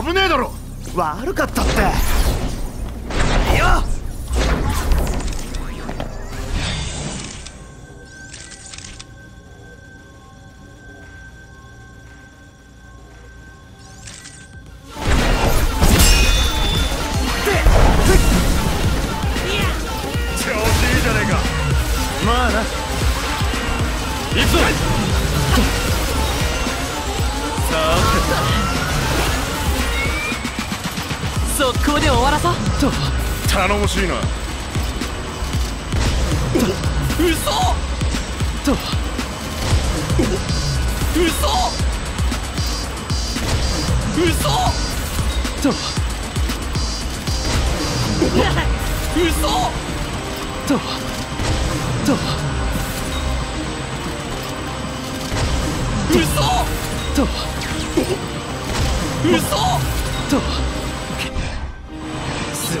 危ねえだろ。悪かったって。いやっ、頼もしいな。素